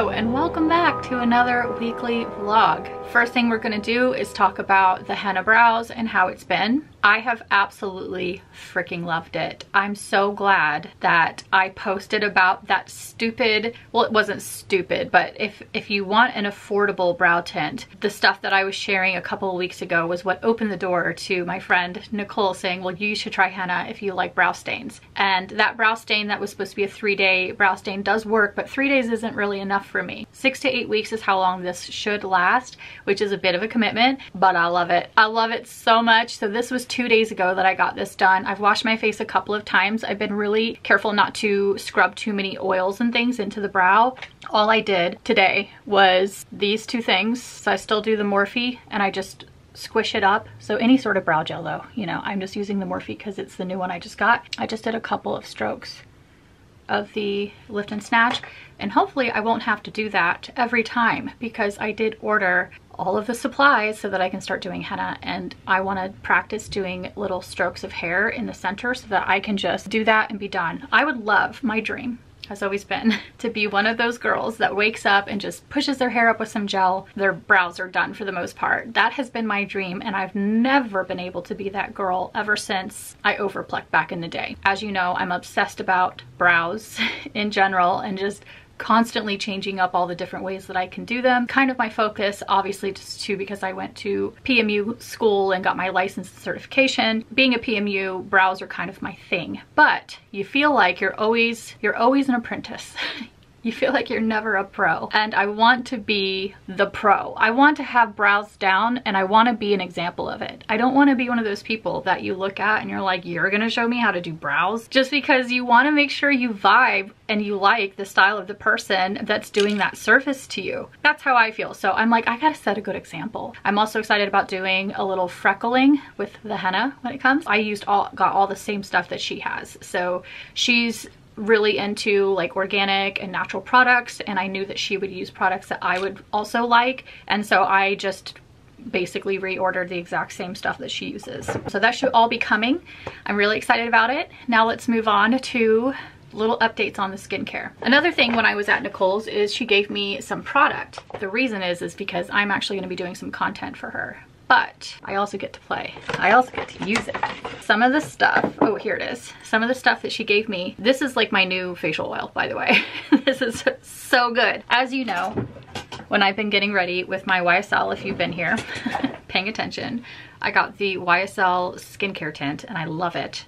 Hello and welcome back to another weekly vlog. First thing we're going to do is talk about the henna brows and how it's been. I have absolutely freaking loved it. I'm so glad that I posted about that stupid, well, it wasn't stupid, but if you want an affordable brow tint, the stuff that I was sharing a couple of weeks ago was what opened the door to my friend Nicole saying, well, you should try henna if you like brow stains. And that brow stain that was supposed to be a 3-day brow stain does work, but 3 days isn't really enough for me. 6 to 8 weeks is how long this should last, which is a bit of a commitment, but I love it. I love it so much. So this was 2 days ago that I got this done. I've washed my face a couple of times. I've been really careful not to scrub too many oils and things into the brow. All I did today was these two things. So I still do the Morphe and I just squish it up. So any sort of brow gel though, you know, I'm just using the Morphe because it's the new one I just got. I just did a couple of strokes of the Lift and Snatch, and hopefully I won't have to do that every time because I did order all of the supplies so that I can start doing henna, and I want to practice doing little strokes of hair in the center so that I can just do that and be done. I would love, my dream has always been to be one of those girls that wakes up and just pushes their hair up with some gel, their brows are done for the most part. That has been my dream, and I've never been able to be that girl ever since I overplucked back in the day. As you know, I'm obsessed about brows in general and just constantly changing up all the different ways that I can do them. Kind of my focus, obviously, just too, because I went to PMU school and got my license and certification. Being a PMU, brows are kind of my thing, but you feel like you're always an apprentice. You feel like you're never a pro, and I want to be the pro. I want to have brows down and I want to be an example of it. I don't want to be one of those people that you look at and you're like, you're gonna show me how to do brows, just because you want to make sure you vibe and you like the style of the person that's doing that service to you. That's how I feel. So I'm like, I gotta set a good example. I'm also excited about doing a little freckling with the henna when it comes. I got all the same stuff that she has. So she's really into like organic and natural products, and I knew that she would use products that I would also like, and so I just basically reordered the exact same stuff that she uses. So that should all be coming. I'm really excited about it. Now let's move on to little updates on the skincare. Another thing when I was at Nicole's is she gave me some product. The reason is because I'm actually going to be doing some content for her, but I also get to play. I also get to use it. Some of the stuff, oh, here it is. Some of the stuff that she gave me, this is like my new facial oil, by the way. This is so good. As you know, when I've been getting ready with my YSL, if you've been here, paying attention, I got the YSL skincare tint and I love it.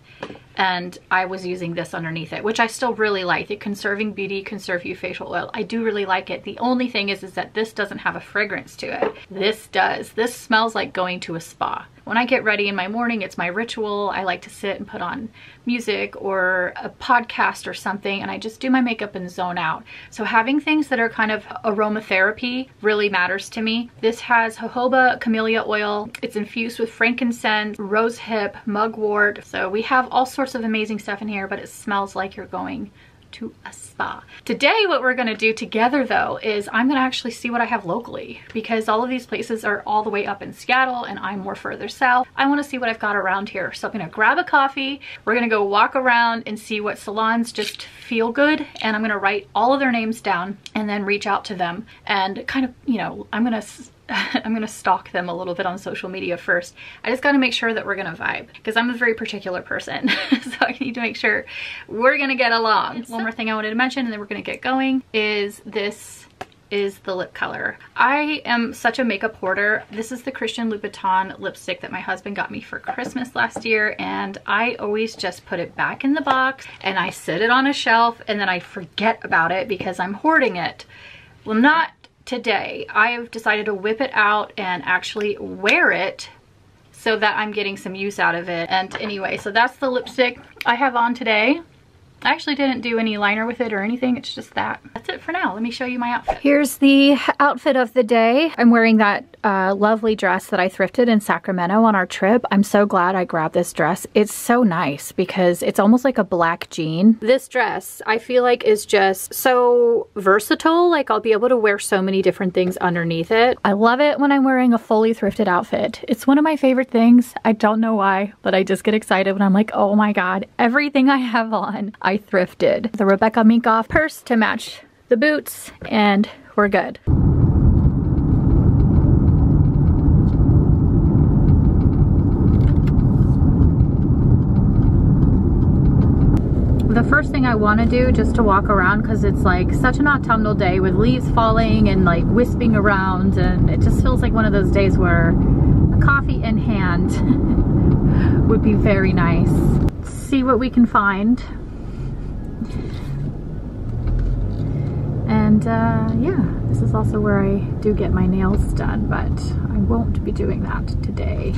And I was using this underneath it, which I still really like, the Conserving Beauty Conserve You Facial Oil. I do really like it. The only thing is that this doesn't have a fragrance to it. This does. This smells like going to a spa. When I get ready in my morning, it's my ritual. I like to sit and put on music or a podcast or something, and I just do my makeup and zone out. So having things that are kind of aromatherapy really matters to me. This has jojoba camellia oil. It's infused with frankincense, rosehip, mugwort. So we have all sorts of amazing stuff in here, but it smells like you're going to a spa. Today, what we're gonna do together though is I'm gonna actually see what I have locally, because all of these places are all the way up in Seattle and I'm more further south. I wanna see what I've got around here. So I'm gonna grab a coffee, we're gonna go walk around and see what salons just feel good, and I'm gonna write all of their names down and then reach out to them and kind of, you know, I'm gonna stalk them a little bit on social media first. I just gotta make sure that we're gonna vibe, because I'm a very particular person. So I need to make sure we're gonna get along. One more thing I wanted to mention, and then we're gonna get going, is this is the lip color. I am such a makeup hoarder. This is the Christian Louboutin lipstick that my husband got me for Christmas last year, and I always just put it back in the box and I sit it on a shelf and then I forget about it because I'm hoarding it. Well, not today. I have decided to whip it out and actually wear it so that I'm getting some use out of it. And anyway, so that's the lipstick I have on today. I actually didn't do any liner with it or anything. It's just that. That's it for now. Let me show you my outfit. Here's the outfit of the day. I'm wearing that lovely dress that I thrifted in Sacramento on our trip. I'm so glad I grabbed this dress. It's so nice because it's almost like a black jean. This dress I feel like is just so versatile. Like I'll be able to wear so many different things underneath it. I love it when I'm wearing a fully thrifted outfit. It's one of my favorite things. I don't know why, but I just get excited when I'm like, oh my God, everything I have on, I thrifted. The Rebecca Minkoff purse to match the boots, and We're good. The first thing I want to do just to walk around, because it's like such an autumnal day with leaves falling and like wisping around, and it just feels like one of those days where a coffee in hand would be very nice. Let's see what we can find. And yeah, this is also where I do get my nails done, but I won't be doing that today.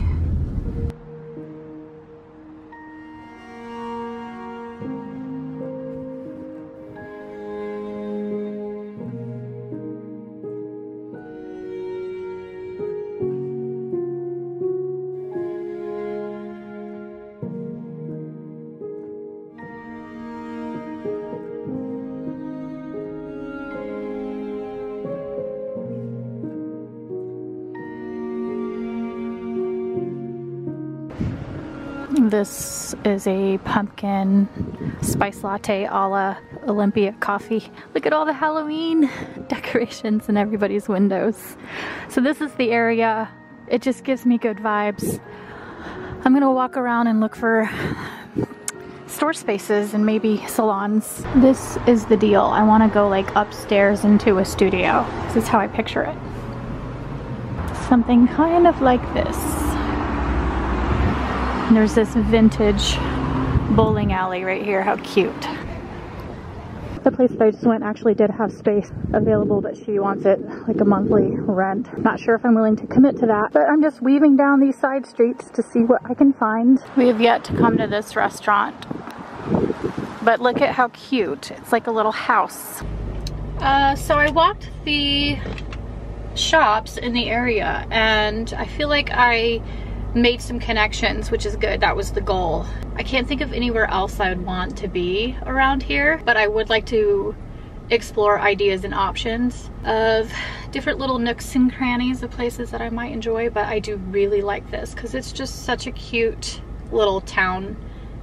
This is a pumpkin spice latte a la Olympia coffee. Look at all the Halloween decorations in everybody's windows. So this is the area. It just gives me good vibes. I'm gonna walk around and look for store spaces and maybe salons. This is the deal. I wanna go like upstairs into a studio. This is how I picture it. Something kind of like this. There's this vintage bowling alley right here. How cute. The place that I just went actually did have space available, but she wants it like a monthly rent. Not sure if I'm willing to commit to that, but I'm just weaving down these side streets to see what I can find. We have yet to come to this restaurant, but look at how cute. It's like a little house. So I walked the shops in the area and I feel like I made some connections, which is good. That was the goal. I can't think of anywhere else I would want to be around here, but I would like to explore ideas and options of different little nooks and crannies of places that I might enjoy. But I do really like this because it's just such a cute little town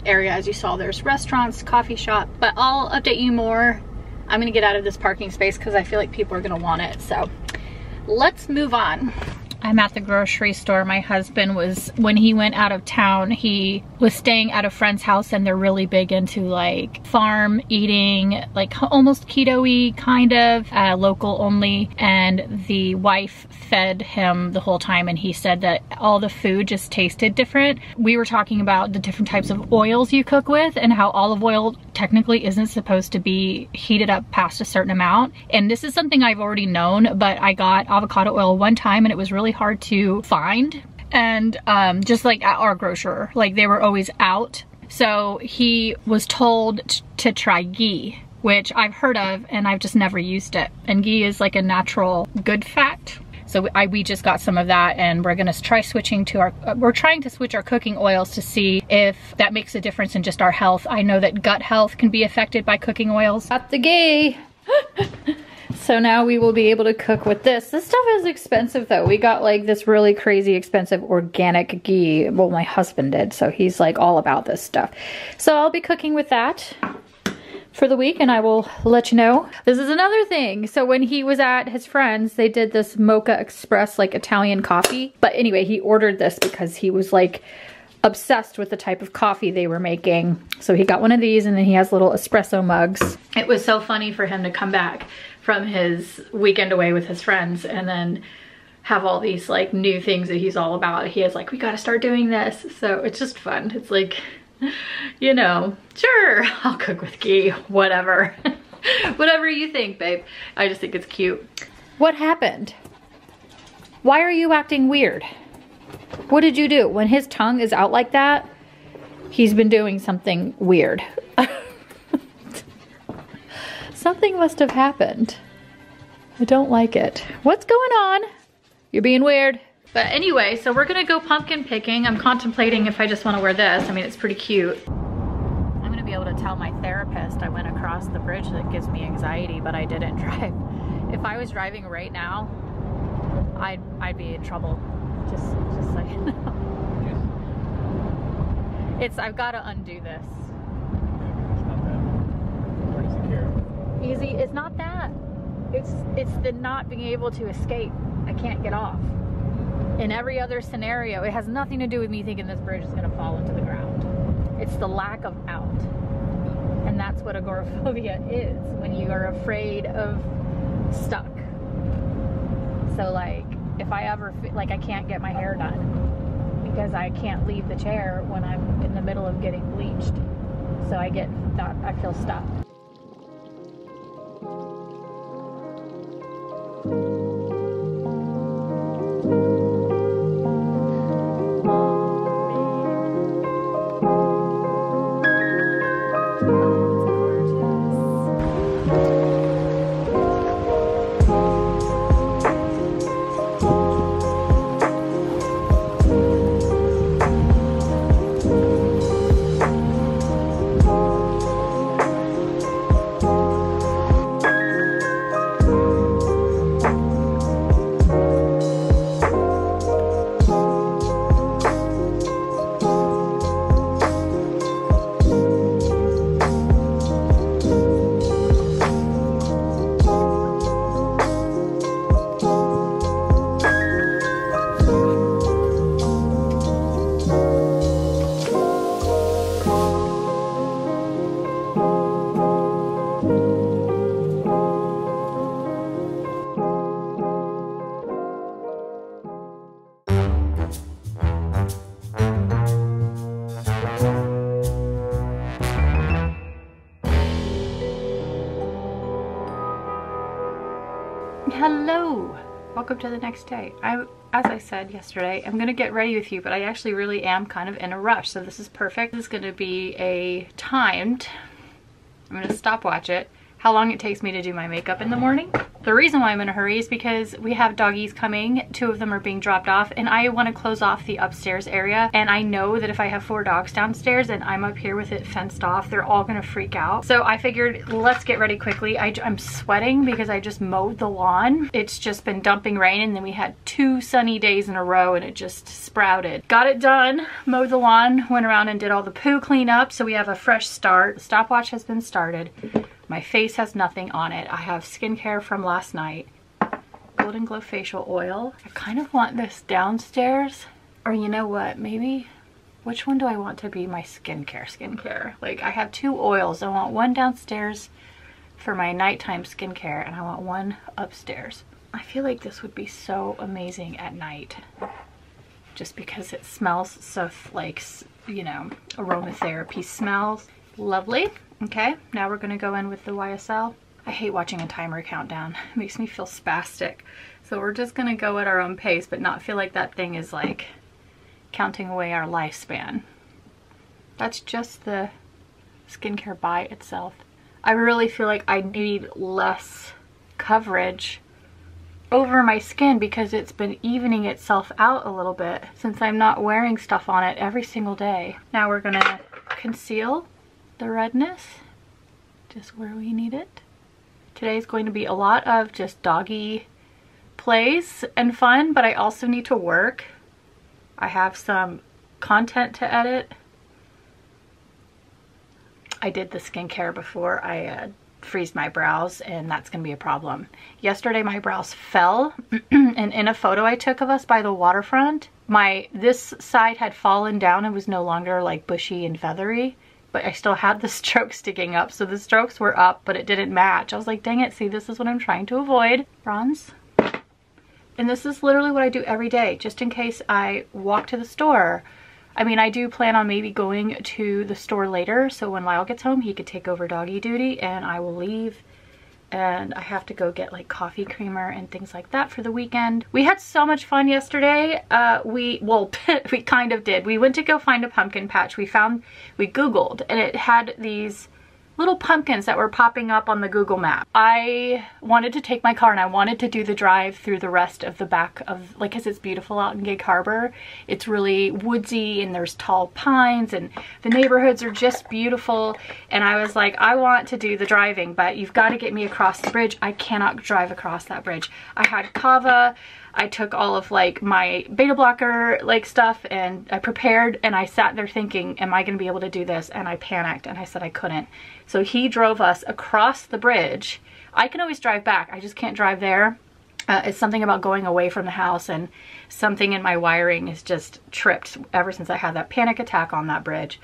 area. As you saw, there's restaurants, coffee shop, but I'll update you more. I'm gonna get out of this parking space because I feel like people are gonna want it. So let's move on. I'm at the grocery store. My husband was, when he went out of town, he was staying at a friend's house, and they're really big into like farm eating, like almost keto-y kind of, local only. And the wife fed him the whole time, and he said that all the food just tasted different. We were talking about the different types of oils you cook with and how olive oil technically isn't supposed to be heated up past a certain amount. And this is something I've already known, but I got avocado oil one time and it was really hard to find, and just like at our grocer, like they were always out. So he was told to try ghee, which I've heard of and I've just never used it, and ghee is like a natural good fat. So we just got some of that, and we're gonna try switching to our, we're trying to switch our cooking oils to see if that makes a difference in just our health. I know that gut health can be affected by cooking oils. Got the ghee. So now we will be able to cook with this. This stuff is expensive though. We got like this really crazy expensive organic ghee. Well, my husband did, so he's like all about this stuff. So I'll be cooking with that for the week, and I will let you know. This is another thing. So when he was at his friend's, they did this Mocha Express like Italian coffee. But anyway, he ordered this because he was like obsessed with the type of coffee they were making. So he got one of these, and then he has little espresso mugs. It was so funny for him to come back from his weekend away with his friends and then have all these like new things that he's all about. He is like, we gotta start doing this. So it's just fun. It's like, you know, sure, I'll cook with ghee, whatever. Whatever you think, babe. I just think it's cute. What happened? Why are you acting weird? What did you do? When his tongue is out like that, he's been doing something weird. Something must have happened. I don't like it. What's going on? You're being weird. But anyway, so we're gonna go pumpkin picking. I'm contemplating if I just wanna wear this. I mean, it's pretty cute. I'm gonna be able to tell my therapist I went across the bridge that gives me anxiety, but I didn't drive. If I was driving right now, I'd be in trouble. Just so you know. I've gotta undo this. Easy, it's not that. It's the not being able to escape. I can't get off. In every other scenario, it has nothing to do with me thinking this bridge is going to fall into the ground. It's the lack of out. And that's what agoraphobia is, when you are afraid of stuck. So like, if I ever feel like I can't get my hair done because I can't leave the chair when I'm in the middle of getting bleached. So I get that, I feel stuck. Hello, welcome to the next day. As I said yesterday, I'm gonna get ready with you, but I actually really am kind of in a rush, so this is perfect. This is gonna be a timed, I'm gonna stopwatch it, how long it takes me to do my makeup in the morning. The reason why I'm in a hurry is because we have doggies coming, 2 of them are being dropped off, and I wanna close off the upstairs area, and I know that if I have 4 dogs downstairs and I'm up here with it fenced off, they're all gonna freak out. So I figured, let's get ready quickly. I'm sweating because I just mowed the lawn. It's just been dumping rain, and then we had 2 sunny days in a row and it just sprouted. Got it done, mowed the lawn, went around and did all the poo cleanup, so we have a fresh start. The stopwatch has been started. My face has nothing on it. I have skincare from last night. Golden Glow Facial Oil. I kind of want this downstairs. Or you know what, maybe, which one do I want to be my skincare? Like, I have 2 oils. I want one downstairs for my nighttime skincare and I want one upstairs. I feel like this would be so amazing at night. Just because it smells so, like, you know, aromatherapy smells. Lovely. Okay, now we're gonna go in with the YSL. I hate watching a timer countdown. It makes me feel spastic. So we're just gonna go at our own pace, but not feel like that thing is like counting away our lifespan. That's just the skincare by itself. I really feel like I need less coverage over my skin because it's been evening itself out a little bit since I'm not wearing stuff on it every single day. Now we're gonna conceal the redness just where we need it. Today's going to be a lot of just doggy plays and fun, but I also need to work. I have some content to edit. I did the skincare before I freeze my brows, and that's gonna be a problem. Yesterday my brows fell and in a photo I took of us by the waterfront, this side had fallen down and was no longer like bushy and feathery. But I still had the strokes sticking up, so the strokes were up, but it didn't match. I was like, dang it, see, this is what I'm trying to avoid. Bronze. And this is literally what I do every day, just in case I walk to the store. I mean, I do plan on maybe going to the store later, so when Lyle gets home, he could take over doggy duty, and I will leave. And I have to go get like coffee creamer and things like that for the weekend. We had so much fun yesterday. We kind of did. We went to go find a pumpkin patch. We Googled, and it had these little pumpkins that were popping up on the Google map. I wanted to take my car and I wanted to do the drive through the rest of the back of, like, cause it's beautiful out in Gig Harbor. It's really woodsy and there's tall pines and the neighborhoods are just beautiful. And I was like, I want to do the driving, but you've got to get me across the bridge. I cannot drive across that bridge. I had kava. I took all of like my beta blocker like stuff and I prepared, and I sat there thinking, am I going to be able to do this? And I panicked and I said I couldn't. So he drove us across the bridge. I can always drive back. I just can't drive there. It's something about going away from the house, and something in my wiring is just tripped ever since I had that panic attack on that bridge.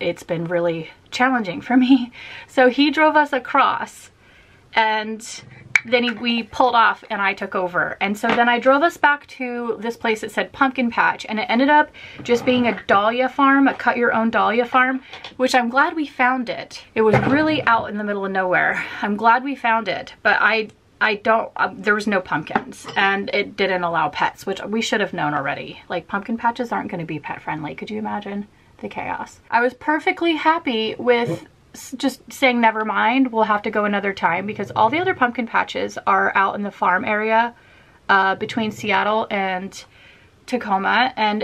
It's been really challenging for me. So he drove us across, and then we pulled off and I took over. And so then I drove us back to this place that said Pumpkin Patch, and it ended up just being a dahlia farm, a cut your own dahlia farm, which I'm glad we found it. It was really out in the middle of nowhere. I'm glad we found it, but there was no pumpkins, and it didn't allow pets, which we should have known already. Like, pumpkin patches aren't going to be pet friendly. Could you imagine the chaos? I was perfectly happy with just saying, never mind, we'll have to go another time, because all the other pumpkin patches are out in the farm area between Seattle and Tacoma, and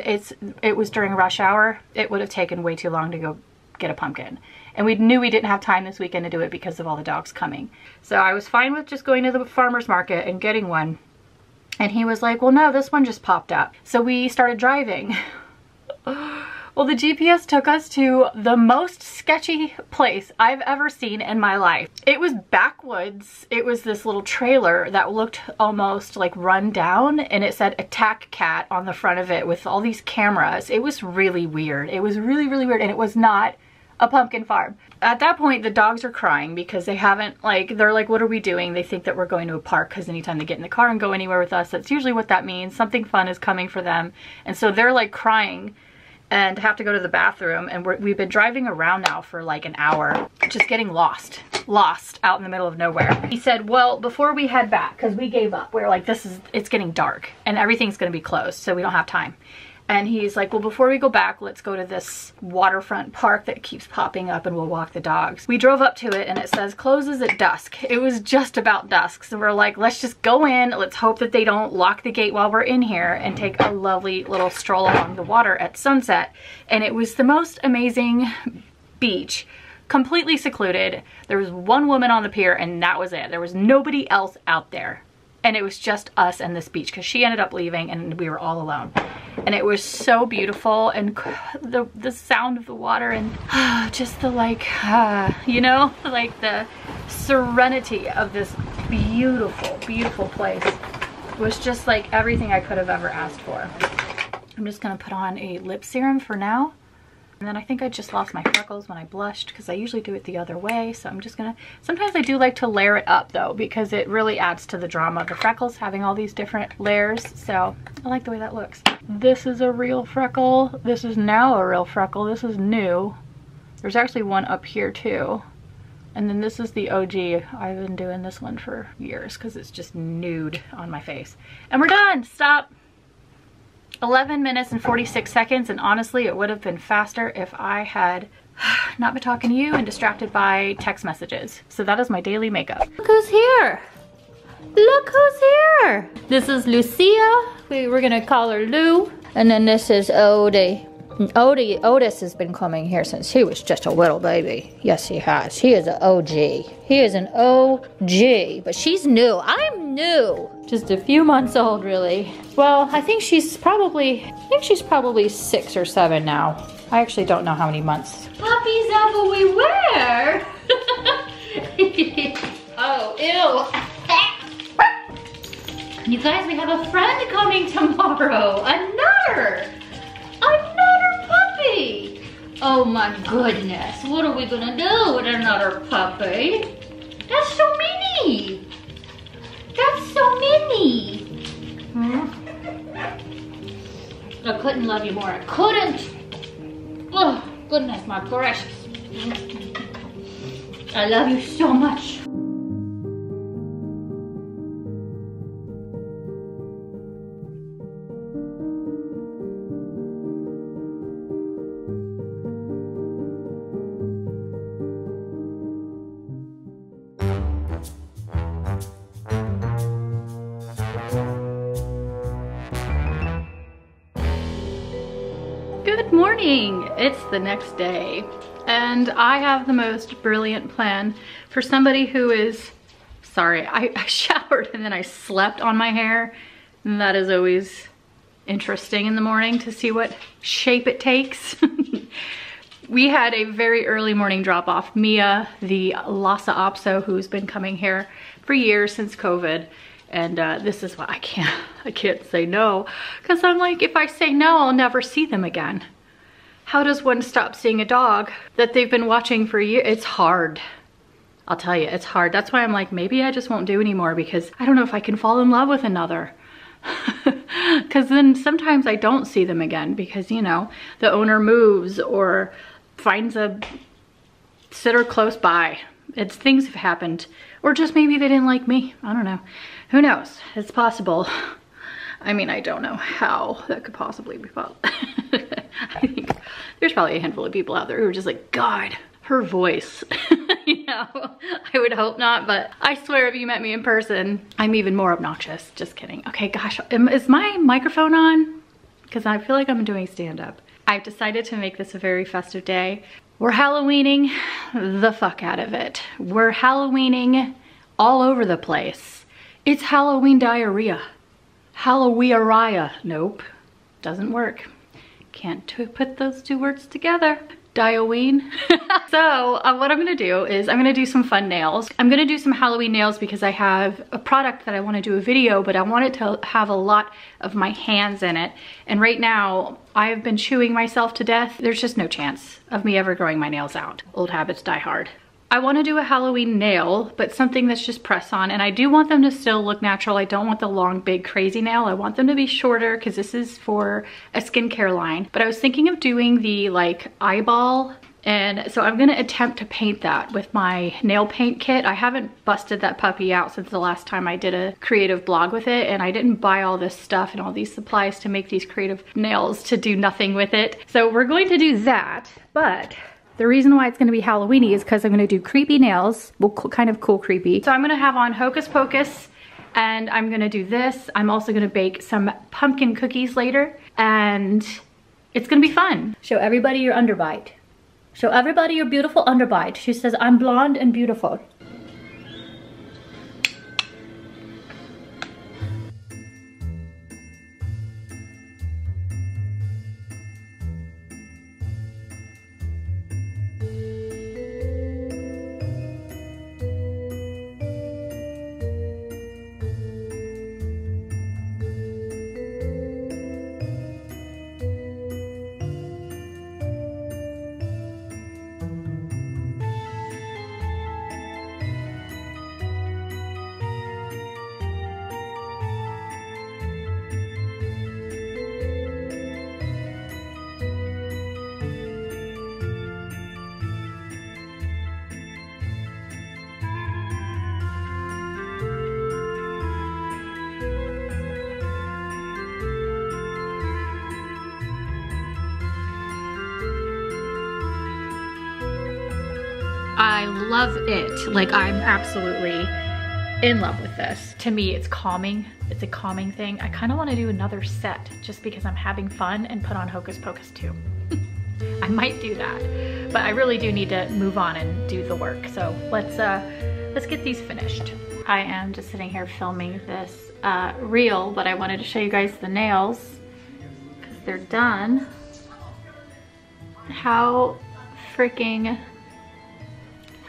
it was during rush hour. It would have taken way too long to go get a pumpkin. And we knew we didn't have time this weekend to do it because of all the dogs coming. So I was fine with just going to the farmer's market and getting one. And he was like, well, no, this one just popped up. So we started driving. Well, the GPS took us to the most sketchy place I've ever seen in my life. It was backwoods. It was this little trailer that looked almost like run down, and it said Attack Cat on the front of it with all these cameras. It was really weird. It was really, really weird, and it was not a pumpkin farm. At that point, the dogs are crying because they haven't, like, they're like, what are we doing? They think that we're going to a park, because anytime they get in the car and go anywhere with us, that's usually what that means. Something fun is coming for them. And so they're like crying and have to go to the bathroom. And we've been driving around now for like an hour, just getting lost out in the middle of nowhere. He said, well, before we head back, because we gave up, we were like, it's getting dark and everything's going to be closed, so we don't have time. And he's like, well, before we go back, let's go to this waterfront park that keeps popping up and we'll walk the dogs. We drove up to it and it says closes at dusk. It was just about dusk. So we're like, let's just go in. Let's hope that they don't lock the gate while we're in here, and take a lovely little stroll along the water at sunset. And it was the most amazing beach. Completely secluded. There was one woman on the pier and that was it. There was nobody else out there. And it was just us and this beach, because she ended up leaving and we were all alone. And it was so beautiful, and the sound of the water, and just the, like, you know, like the serenity of this beautiful, beautiful place was just like everything I could have ever asked for. I'm just going to put on a lip serum for now. And then I think I just lost my freckles when I blushed, because I usually do it the other way. So I'm just going to, sometimes I do like to layer it up though, because it really adds to the drama of the freckles, having all these different layers. So I like the way that looks. This is a real freckle. This is now a real freckle. This is new. There's actually one up here too. And then this is the OG. I've been doing this one for years because it's just nude on my face. And we're done. Stop. 11 minutes and 46 seconds, and honestly, it would have been faster if I had not been talking to you and distracted by text messages. So that is my daily makeup. Look who's here! Look who's here! This is Lucia. We're gonna call her Lou. And then this is Odie. Odie, Otis has been coming here since he was just a little baby. Yes, he has. He is an OG. He is an OG, but she's new. I'm new. Just a few months old, really. Well, I think she's probably 6 or 7 now. I actually don't know how many months. Puppies up what we wear. Oh, ew. You guys, we have a friend coming tomorrow. Another puppy! Oh my goodness, what are we gonna do with another puppy? That's so many! That's so many! Hmm? I couldn't love you more, I couldn't! Oh, goodness, my precious. I love you so much. It's the next day, and I have the most brilliant plan for somebody who is, sorry, I showered and then I slept on my hair, and that is always interesting in the morning to see what shape it takes. We had a very early morning drop off. Mia, the Lhasa Apso, who's been coming here for years since COVID. And this is why I can't say no, because I'm like, if I say no, I'll never see them again. How does one stop seeing a dog that they've been watching for years? It's hard. I'll tell you, it's hard. That's why I'm like, maybe I just won't do anymore, because I don't know if I can fall in love with another. Because then sometimes I don't see them again because, you know, the owner moves or finds a sitter close by. It's things have happened, or just maybe they didn't like me. I don't know. Who knows? It's possible. I mean, I don't know how that could possibly be possible. I think there's probably a handful of people out there who are just like, God, her voice. You know, I would hope not, but I swear if you met me in person, I'm even more obnoxious. Just kidding. Okay, gosh, is my microphone on? Because I feel like I'm doing stand-up. I've decided to make this a very festive day. We're Halloweening the fuck out of it. We're Halloweening all over the place. It's Halloween diarrhea. Halloween-a-rhea. Nope, doesn't work. Can't put those two words together. Dioween. So what I'm gonna do is I'm gonna do some fun nails. I'm gonna do some Halloween nails because I have a product that I want to do a video, but I want it to have a lot of my hands in it. And right now I have been chewing myself to death. There's just no chance of me ever growing my nails out. Old habits die hard. I want to do a Halloween nail, but something that's just press on, and I do want them to still look natural. I don't want the long, big, crazy nail. I want them to be shorter because this is for a skincare line. But I was thinking of doing the like eyeball, and so I'm gonna attempt to paint that with my nail paint kit. I haven't busted that puppy out since the last time I did a creative blog with it, and I didn't buy all this stuff and all these supplies to make these creative nails to do nothing with it. So we're going to do that, but the reason why it's gonna be Halloween-y is because I'm gonna do creepy nails, well, kind of cool creepy. So I'm gonna have on Hocus Pocus, and I'm gonna do this. I'm also gonna bake some pumpkin cookies later, and it's gonna be fun. Show everybody your underbite. Show everybody your beautiful underbite. She says, I'm blonde and beautiful. I love it. Like, I'm absolutely in love with this. To me, it's calming. It's a calming thing. I kind of want to do another set just because I'm having fun and put on Hocus Pocus too. I might do that, but I really do need to move on and do the work. So let's get these finished. I am just sitting here filming this reel, but I wanted to show you guys the nails because they're done. How freaking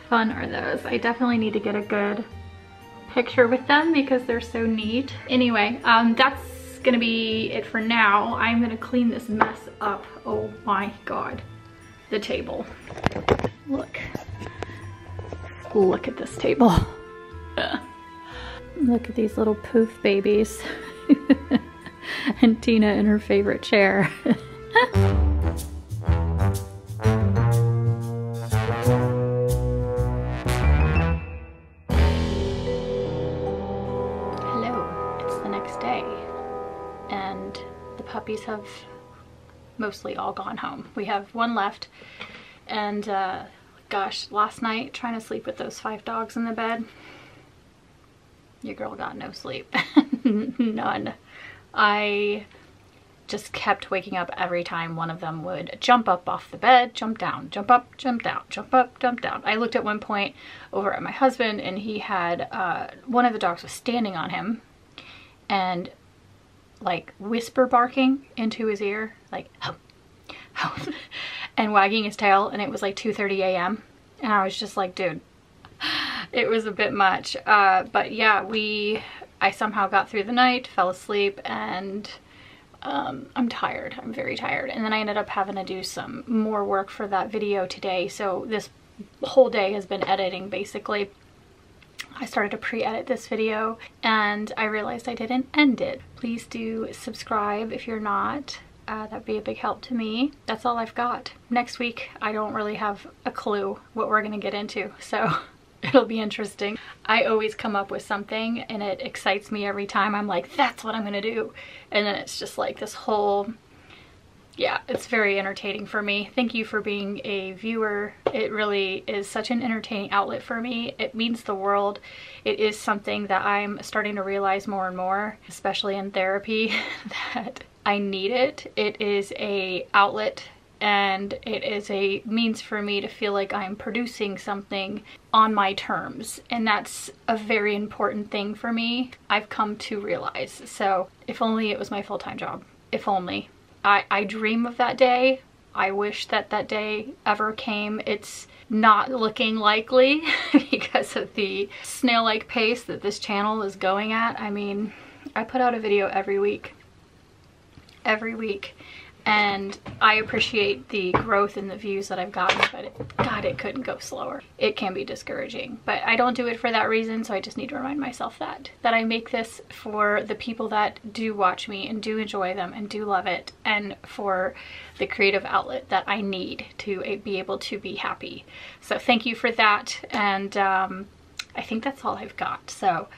fun are those? I definitely need to get a good picture with them because they're so neat. Anyway, that's gonna be it for now. I'm gonna clean this mess up. Oh my God, the table. Look at this table. Look at these little poof babies. And Tina in her favorite chair. Have mostly all gone home. We have one left, and gosh, last night trying to sleep with those 5 dogs in the bed, your girl got no sleep. None. I just kept waking up every time one of them would jump up off the bed, jump down, jump up, jump down, jump up, jump down. I looked at one point over at my husband, and he had one of the dogs was standing on him and like whisper barking into his ear, like oh, oh, and wagging his tail, and it was like 2:30 a.m. and I was just like, dude, it was a bit much. But yeah, I somehow got through the night, fell asleep, and I'm tired. I'm very tired. And then I ended up having to do some more work for that video today. So this whole day has been editing, basically. I started to pre-edit this video and I realized I didn't end it. Please do subscribe if you're not. That'd be a big help to me. That's all I've got. Next week, I don't really have a clue what we're gonna get into, so it'll be interesting. I always come up with something and it excites me every time. I'm like, that's what I'm gonna do. And then it's just like this whole, yeah, it's very entertaining for me. Thank you for being a viewer. It really is such an entertaining outlet for me. It means the world. It is something that I'm starting to realize more and more, especially in therapy, that I need it. It is an outlet and it is a means for me to feel like I'm producing something on my terms, and that's a very important thing for me, I've come to realize. So if only it was my full-time job, if only. I dream of that day. I wish that that day ever came. It's not looking likely because of the snail-like pace that this channel is going at. I mean, I put out a video every week, and I appreciate the growth in the views that I've gotten, but God, it couldn't go slower. It can be discouraging, but I don't do it for that reason, so I just need to remind myself that I make this for the people that do watch me and do enjoy them and do love it, and for the creative outlet that I need to be able to be happy. So thank you for that, and I think that's all I've got. So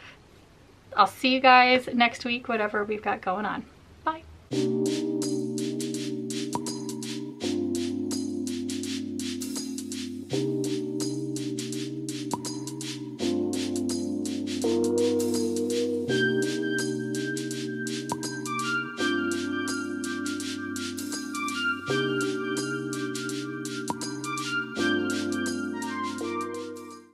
I'll see you guys next week, whatever we've got going on. Bye.